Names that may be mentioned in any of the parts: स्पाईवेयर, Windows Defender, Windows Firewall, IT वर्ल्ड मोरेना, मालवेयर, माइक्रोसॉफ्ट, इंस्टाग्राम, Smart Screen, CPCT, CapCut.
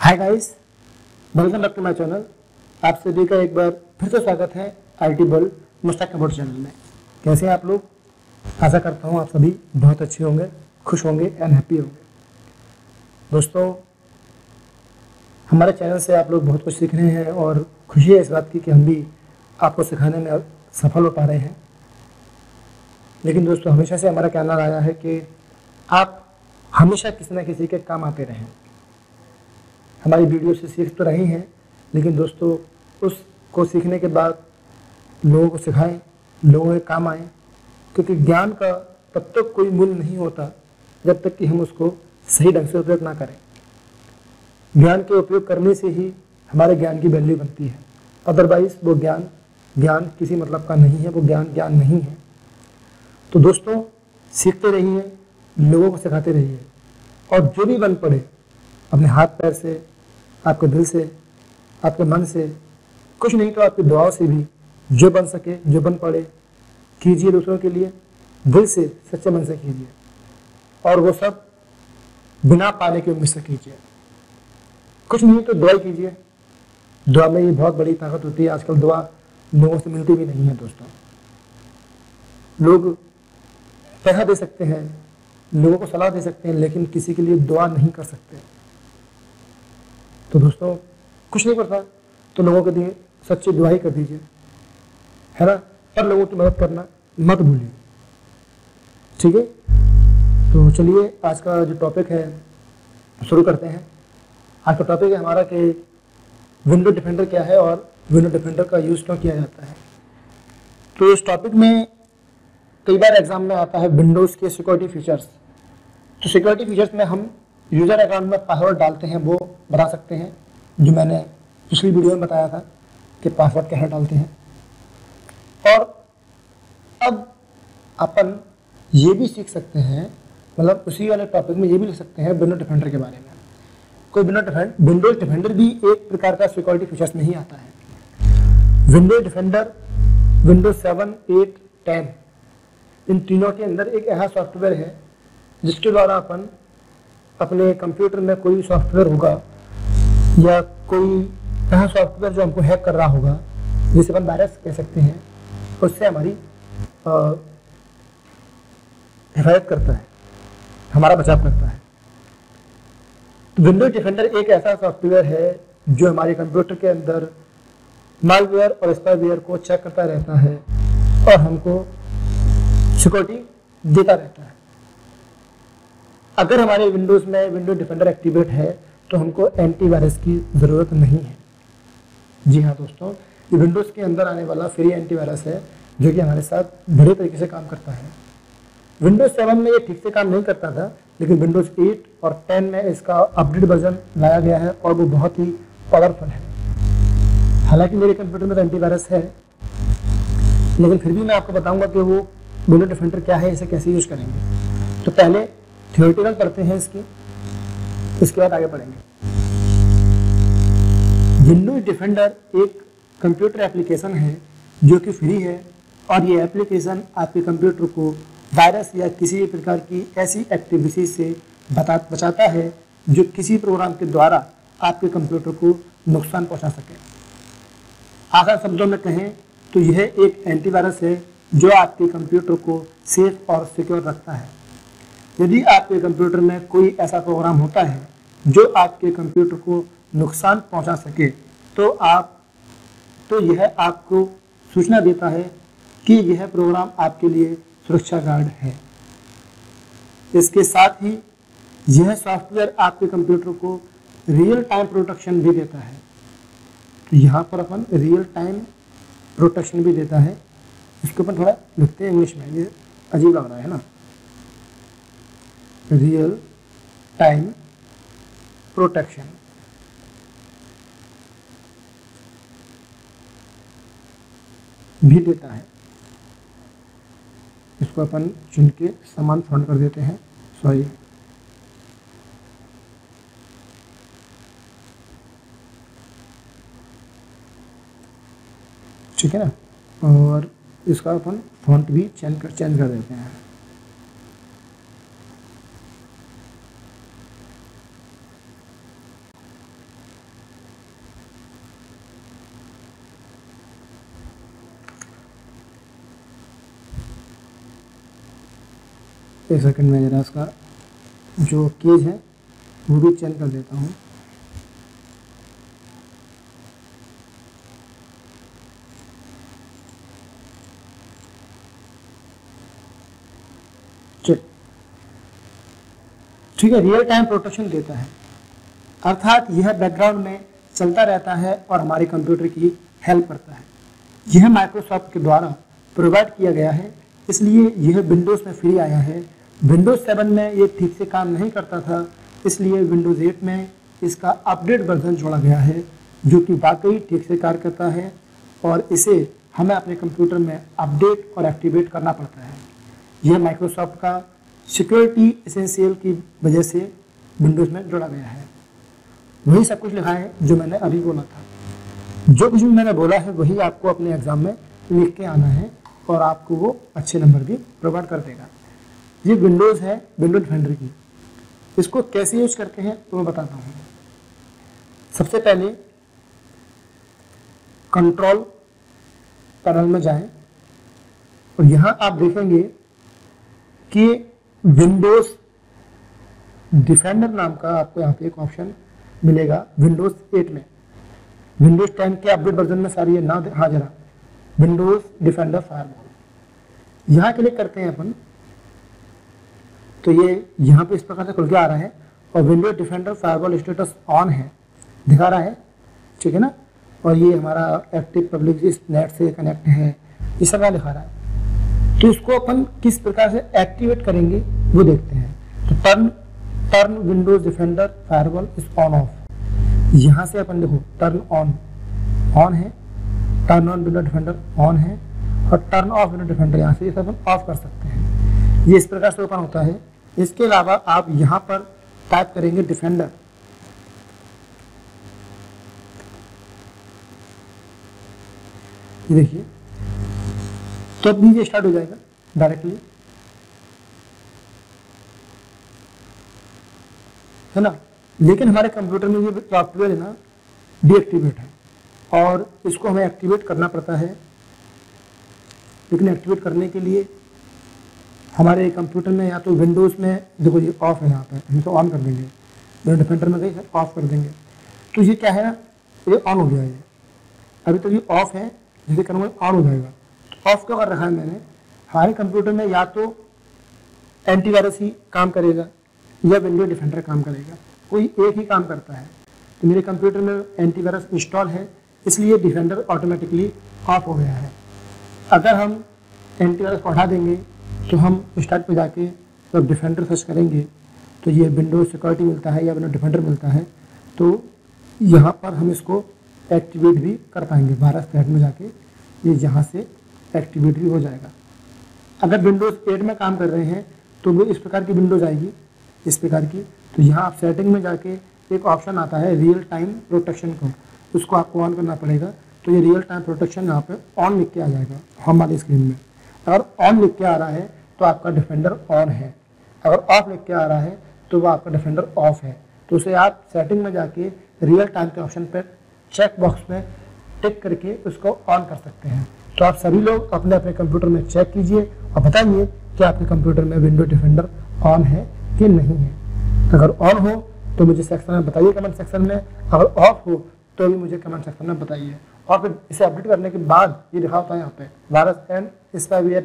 Hi guys, welcome back to my channel. आप सभी का एक बार फिर से स्वागत है IT वर्ल्ड मोरेना चैनल में। कैसे हैं आप लोग? आशा करता हूँ आप सभी बहुत अच्छे होंगे, खुश होंगे एंड हैप्पी होंगे। दोस्तों, हमारे चैनल से आप लोग बहुत कुछ सीख रहे हैं और खुशी है इस बात की कि हम भी आपको सिखाने में सफल हो पा रहे हैं। लेकिन दोस्तों, हमेशा से हमारा कहना रहा है कि आप हमेशा किसी न किसी के काम आते रहें। हमारी वीडियो से सीख तो रही हैं, लेकिन दोस्तों उसको सीखने के बाद लोगों को सिखाएं, लोगों के काम आएँ, क्योंकि ज्ञान का तब तक कोई मूल्य नहीं होता जब तक कि हम उसको सही ढंग से उपयोग ना करें। ज्ञान के उपयोग करने से ही हमारे ज्ञान की वैल्यू बनती है, अदरवाइज़ वो ज्ञान किसी मतलब का नहीं है, वो ज्ञान नहीं है। तो दोस्तों, सीखते रहिए, लोगों को सिखाते रहिए, और जो भी बन पड़े अपने हाथ पैर से, आपके दिल से, आपके मन से, कुछ नहीं तो आपके दुआओं से भी जो बन सके, जो बन पड़े कीजिए। दूसरों के लिए दिल से, सच्चे मन से कीजिए, और वो सब बिना पाने की उम्मीद से कीजिए। कुछ नहीं तो दुआ कीजिए। दुआ में ये बहुत बड़ी ताकत होती है। आजकल दुआ लोगों से मिलती भी नहीं है दोस्तों। लोग पैसा दे सकते हैं, लोगों को सलाह दे सकते हैं, लेकिन किसी के लिए दुआ नहीं कर सकते। तो दोस्तों, कुछ नहीं पड़ता तो लोगों के लिए सच्ची दुआ ही कर दीजिए, है ना। पर लोगों की मदद करना मत भूलिए, ठीक है। तो चलिए, आज का जो टॉपिक है शुरू करते हैं। आज का टॉपिक है हमारा कि विंडो डिफेंडर क्या है और विंडो डिफेंडर का यूज़ क्यों किया जाता है। तो इस टॉपिक में कई बार एग्ज़ाम में आता है विंडोज़ के सिक्योरिटी फीचर्स। तो सिक्योरिटी फीचर्स में हम यूज़र अकाउंट में पासवर्ड डालते हैं, वो बता सकते हैं, जो मैंने पिछली वीडियो में बताया था कि पासवर्ड कैसे डालते हैं। और अब अपन ये भी सीख सकते हैं, मतलब उसी वाले टॉपिक में ये भी लिख सकते हैं विंडोज डिफेंडर के बारे में। कोई विंडोज डिफेंडर भी एक प्रकार का सिक्योरिटी फीचर्स में ही आता है। विंडोज डिफेंडर विंडोज 7, 8, 10 इन तीनों के अंदर एक ऐसा सॉफ्टवेयर है जिसके द्वारा अपन अपने कंप्यूटर में कोई सॉफ्टवेयर होगा या कोई ऐसा सॉफ्टवेयर जो हमको हैक कर रहा होगा, जिसे अपन वायरस कह सकते हैं, उससे हमारी हिफाजत करता है, हमारा बचाव करता है। तो विंडोज डिफेंडर एक ऐसा सॉफ्टवेयर है जो हमारे कंप्यूटर के अंदर मालवेयर और स्पाईवेयर को चेक करता रहता है और हमको सिक्योरिटी देता रहता है। अगर हमारे विंडोज़ में विंडोज डिफेंडर एक्टिवेट है तो हमको एंटीवायरस की ज़रूरत नहीं है। जी हाँ दोस्तों, ये विंडोज़ के अंदर आने वाला फ्री एंटीवायरस है जो कि हमारे साथ बड़े तरीके से काम करता है। विंडोज़ 7 में ये ठीक से काम नहीं करता था, लेकिन विंडोज़ 8 और 10 में इसका अपडेट वर्जन लाया गया है और वो बहुत ही पावरफुल है। हालाँकि मेरे कंप्यूटर में तो एंटीवायरस है, लेकिन फिर भी मैं आपको बताऊँगा कि वो विंडोज डिफेंडर क्या है, इसे कैसे यूज़ करेंगे। तो पहले थियोरेटिकल करते हैं इसकी, इसके बाद आगे बढ़ेंगे। विंडोज डिफेंडर एक कंप्यूटर एप्लीकेशन है जो कि फ्री है, और ये एप्लीकेशन आपके कंप्यूटर को वायरस या किसी भी प्रकार की ऐसी एक्टिविटी से बचाता है जो किसी प्रोग्राम के द्वारा आपके कंप्यूटर को नुकसान पहुंचा सके। आसान शब्दों में कहें तो यह एक एंटीवायरस है जो आपके कंप्यूटर को सेफ और सिक्योर रखता है। यदि आपके कंप्यूटर में कोई ऐसा प्रोग्राम होता है जो आपके कंप्यूटर को नुकसान पहुंचा सके तो यह आपको सूचना देता है कि यह प्रोग्राम आपके लिए सुरक्षा गार्ड है। इसके साथ ही यह सॉफ्टवेयर आपके कंप्यूटर को रियल टाइम प्रोटेक्शन भी देता है। तो यहाँ पर अपन रियल टाइम प्रोटेक्शन भी देता है, इसके ऊपर थोड़ा लिखते हैं इंग्लिश में, ये अजीब लग रहा है ना, रियल टाइम प्रोटेक्शन। भी देता है, इसको अपन चुन के समान फॉन्ट कर देते हैं, सॉरी। ठीक है ना, और इसका अपन फॉन्ट भी चेंज कर देते हैं। एक सेकंड में ज़रा उसका जो केज है वो भी चेंज कर देता हूँ। ठीक है, रियल टाइम प्रोटेक्शन देता है, अर्थात यह बैकग्राउंड में चलता रहता है और हमारे कंप्यूटर की हेल्प करता है। यह माइक्रोसॉफ्ट के द्वारा प्रोवाइड किया गया है, इसलिए यह विंडोज़ में फ्री आया है। विंडोज़ 7 में ये ठीक से काम नहीं करता था, इसलिए विंडोज़ 8 में इसका अपडेट वर्जन जोड़ा गया है जो कि वाकई ठीक से कार्य करता है और इसे हमें अपने कंप्यूटर में अपडेट और एक्टिवेट करना पड़ता है। यह माइक्रोसॉफ्ट का सिक्योरिटी एसेंशियल की वजह से विंडोज़ में जोड़ा गया है। वही सब कुछ लिखा है जो मैंने अभी बोला था। जो कुछ भी मैंने बोला है वही आपको अपने एग्ज़ाम में लिख के आना है और आपको वो अच्छे नंबर भी प्रोवाइड कर देगा। ये विंडोज़ है, विंडोज डिफेंडर की। इसको कैसे यूज करते हैं तो मैं बताता हूँ। सबसे पहले कंट्रोल पैनल में जाएं और यहाँ आप देखेंगे कि विंडोज डिफेंडर नाम का आपको यहाँ पे एक ऑप्शन मिलेगा। विंडोज 8 में विंडोज 10 के अपडेट वर्जन में सारी ये ना हाजिरा विंडोज डिफेंडर फायरवॉल, यहाँ क्लिक करते हैं अपन तो ये यहाँ पे इस प्रकार से खुल के आ रहा है और Windows Defender firewall status on है दिखा रहा है, ठीक है ना। और ये हमारा एक्टिव पब्लिक इस नेट से कनेक्ट है, ये सब दिखा रहा है। तो इसको अपन किस प्रकार से एक्टिवेट करेंगे वो देखते हैं। तो turn Windows Defender firewall is on off, यहाँ से अपन देखो टर्न ऑन ऑन है, turn on Windows Defender on है और टर्न ऑफ विंडोज डिफेंडर यहाँ से ये सब अपन ऑफ कर सकते हैं। ये इस प्रकार से ओपन होता है। इसके अलावा आप यहाँ पर टाइप करेंगे डिफेंडर, देखिए तो अब नीचे स्टार्ट हो जाएगा डायरेक्टली, है ना। लेकिन हमारे कंप्यूटर में ये सॉफ्टवेयर है ना डीएक्टिवेट है और इसको हमें एक्टिवेट करना पड़ता है। लेकिन एक्टिवेट करने के लिए हमारे कंप्यूटर में या तो विंडोज़ में देखो ये ऑफ है, यहाँ पे हम इसको ऑन कर देंगे, विंडोज डिफेंडर में गए ऑफ कर देंगे तो ये क्या है ना ये ऑन हो गया है। अभी तो ये ऑफ है, जैसे करूँगा ऑन हो जाएगा। ऑफ क्यों कर रखा है मैंने? हमारे कंप्यूटर में या तो एंटीवायरस ही काम करेगा या विंडोज डिफेंडर काम करेगा, कोई एक ही काम करता है। तो मेरे कंप्यूटर में एंटीवायरस इंस्टॉल है इसलिए डिफेंडर ऑटोमेटिकली ऑफ हो गया है। अगर हम एंटीवायरस को हटा देंगे तो हम स्टार्ट पे जाके जब डिफेंडर सर्च करेंगे तो ये विंडोज सिक्योरिटी मिलता है या विंडोज डिफेंडर मिलता है, तो यहाँ पर हम इसको एक्टिवेट भी कर पाएंगे। 12 सेट में जाके ये यहाँ से एक्टिवेट भी हो जाएगा। अगर विंडोज़ 8 में काम कर रहे हैं तो वो इस प्रकार की विंडोज़ आएगी, इस प्रकार की। तो यहाँ आप सेटिंग में जाके एक ऑप्शन आता है रियल टाइम प्रोटेक्शन का, उसको आपको ऑन करना पड़ेगा। तो ये रियल टाइम प्रोटेक्शन यहाँ पे ऑन लिख के आ जाएगा हमारी स्क्रीन में। अगर ऑन लिख के आ रहा है तो आपका डिफेंडर ऑन है, अगर ऑफ लिख के आ रहा है तो वह आपका डिफेंडर ऑफ है। तो उसे आप सेटिंग में जाके रियल टाइम के ऑप्शन पर चेक बॉक्स में टिक करके उसको ऑन कर सकते हैं। तो आप सभी लोग अपने अपने कंप्यूटर में चेक कीजिए और बताइए कि आपके कंप्यूटर में विंडोज डिफेंडर ऑन है कि नहीं है। अगर ऑन हो तो मुझे सेक्शन में बताइए, कमेंट सेक्शन में। अगर ऑफ हो तो भी मुझे कमेंट सेक्शन में बताइए। और फिर इसे अपडेट करने के बाद ये लिखा होता है यहाँ पे virus and स्पाईवेयर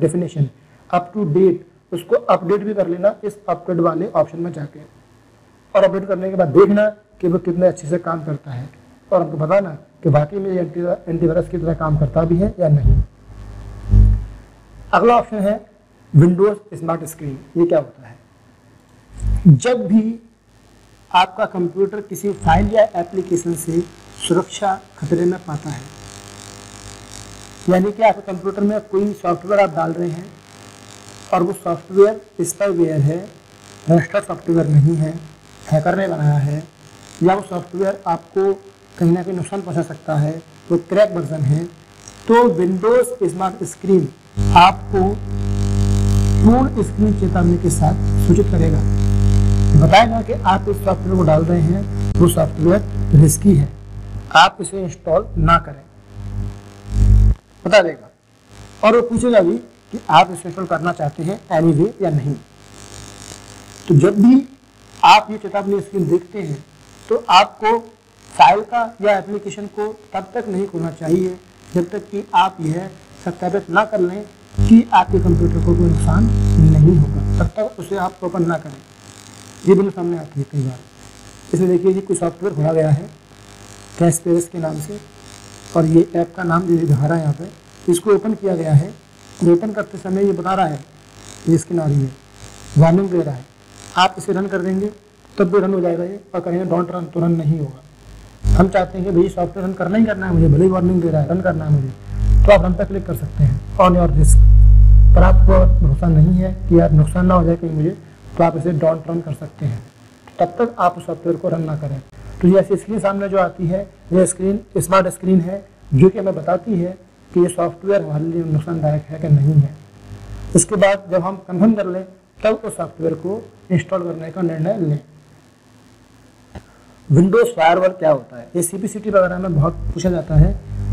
definition up to date, उसको अपडेट भी कर लेना इस अपडेट वाले ऑप्शन में जाके। और अपडेट करने के बाद देखना कि वो कितने अच्छे से काम करता है और हमको बताना कि वाकई में ये एंटीवायरस की तरह काम करता भी है या नहीं। अगला ऑप्शन है विंडोज स्मार्ट स्क्रीन। ये क्या होता है? जब भी आपका कंप्यूटर किसी फाइल या एप्लीकेशन से सुरक्षा खतरे में पाता है, यानी कि आपके कंप्यूटर में कोई सॉफ्टवेयर आप डाल रहे हैं और वो सॉफ्टवेयर स्पाईवेयर है, रजिस्टर्ड सॉफ्टवेयर नहीं है, हैकर ने बनाया है, या वो सॉफ्टवेयर आपको कहीं ना कहीं नुकसान पहुंचा सकता है, वो क्रैक वर्जन है, तो विंडोज स्मार्ट स्क्रीन आपको पूर्ण स्क्रीन चेतावनी के साथ सूचित करेगा, बताएगा कि आप इस सॉफ्टवेयर को डाल रहे हैं वो सॉफ्टवेयर रिस्की है, आप इसे इंस्टॉल ना करें, बता देगा। और वो पूछेगा भी कि आप इसे इंस्टॉल करना चाहते हैं एनी वे या नहीं। तो जब भी आप ये चेतावनी स्क्रीन देखते हैं तो आपको फाइल का या एप्लीकेशन को तब तक नहीं खोलना चाहिए जब तक कि आप यह सत्यापित ना कर लें कि आपके कंप्यूटर को कोई नुकसान नहीं होगा, तब तक उसे आप ओपन ना करें। ये बिल्कुल सामने आती है कई बार। इसमें देखिए जी कोई सॉफ्टवेयर खोला गया है कैश पेस के नाम से और ये ऐप का नाम जो दिखा रहा है यहाँ पर, इसको ओपन किया गया है। ओपन करते समय ये बता रहा है, ये स्क्रीन आ रही है, वार्निंग दे रहा है। आप इसे रन कर देंगे तब भी रन हो जाएगा ये, और कहेंगे डोंट रन तो रन नहीं होगा। हम चाहते हैं कि भाई सॉफ्टवेयर रन करना ही करना है मुझे, भले ही वार्निंग दे रहा है रन करना है मुझे, तो आप रन पर क्लिक कर सकते हैं ऑन योर रिस्क पर। आपको भरोसा नहीं है कि यार नुकसान ना हो जाए कहीं मुझे, तो आप इसे डोंट रन कर सकते हैं, तब तक आप उस सॉफ्टवेयर को रन ना करें। तो ये ऐसी स्क्रीन सामने जो आती है, ये स्क्रीन स्मार्ट स्क्रीन है जो कि हमें बताती है कि ये सॉफ्टवेयर हमारे लिए नुकसानदायक है कि नहीं है। उसके बाद जब हम कन्फर्म कर लें तब उस सॉफ्टवेयर को इंस्टॉल करने का निर्णय लें। विंडोज़ फायरवॉल क्या होता है? ये CPCT वगैरह में बहुत पूछा जाता है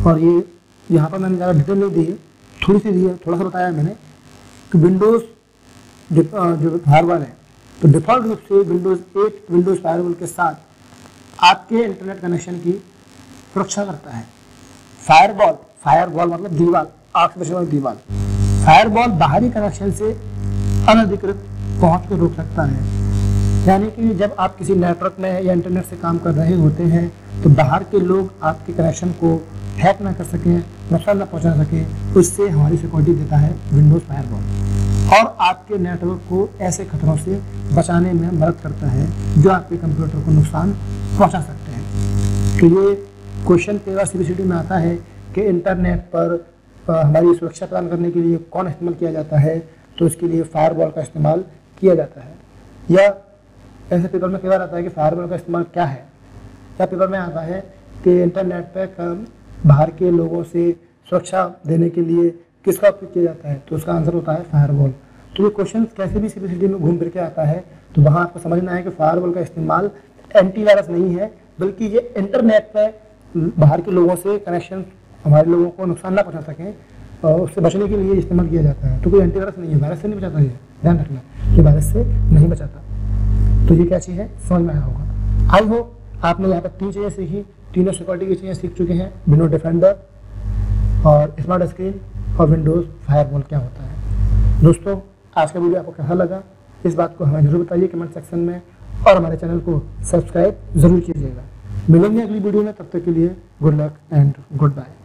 और ये यहाँ पर मैंने ज़्यादा डिटेल नहीं दी, थोड़ी सी दी है, थोड़ा सा बताया मैंने कि विंडोज़ जो फायरवॉल है तो डिफ़ॉल्ट रूप से विंडोज़ 8 विंडोज़ फायरवॉल के साथ आपके इंटरनेट कनेक्शन की सुरक्षा करता है। फायरवॉल मतलब दीवार, आंख बचाने वाली दीवार। फायरवॉल बाहरी कनेक्शन से अनधिकृत पहुंच को रोक सकता है, यानी कि जब आप किसी नेटवर्क में या इंटरनेट से काम कर रहे होते हैं तो बाहर के लोग आपके कनेक्शन को हैक ना कर सकें, नुकसान ना पहुंचा सकें, उससे हमारी सिक्योरिटी देता है विंडोज़ फायरवॉल और आपके नेटवर्क को ऐसे खतरों से बचाने में मदद करता है जो आपके कंप्यूटर को नुकसान पहुँचा सकते हैं। तो ये क्वेश्चन कई बार CPCT में आता है कि इंटरनेट पर हमारी सुरक्षा प्रदान करने के लिए कौन इस्तेमाल किया जाता है, तो इसके लिए फायरवॉल का इस्तेमाल किया जाता है। या ऐसे पेपर में कई बार आता है कि फायरवॉल का इस्तेमाल क्या है, या पेपर में आता है कि इंटरनेट पर बाहर के लोगों से सुरक्षा देने के लिए किसका उपयोग किया जाता है, तो उसका आंसर होता है फायरवॉल। तो ये क्वेश्चन कैसे भी CPCT में घूम फिर के आता है, तो वहाँ आपको समझना है कि फायरवॉल का इस्तेमाल एंटीवायरस नहीं है, बल्कि ये इंटरनेट पर बाहर के लोगों से कनेक्शन हमारे लोगों को नुकसान ना पहुंचा सकें और उससे बचने के लिए इस्तेमाल किया जाता है। तो कोई एंटीवायरस नहीं है, वायरस से नहीं बचाता है, ध्यान रखना ये वायरस से नहीं बचाता। तो ये क्या चीज़ है समझ में आया होगा। आई होप आपने यहाँ पर 3 चीज़ें सीखी, तीनों सिक्योरिटी की चीज़ें सीख चुके हैं, विंडोज़ डिफेंडर और स्मार्ट स्क्रीन और विंडोज़ फायरवॉल क्या होता है। दोस्तों आज का वीडियो आपको कैसा लगा इस बात को हमें ज़रूर बताइए कमेंट सेक्शन में, और हमारे चैनल को सब्सक्राइब ज़रूर कीजिएगा। मिलेंगे अगली वीडियो में, तब तक के लिए good luck and good bye.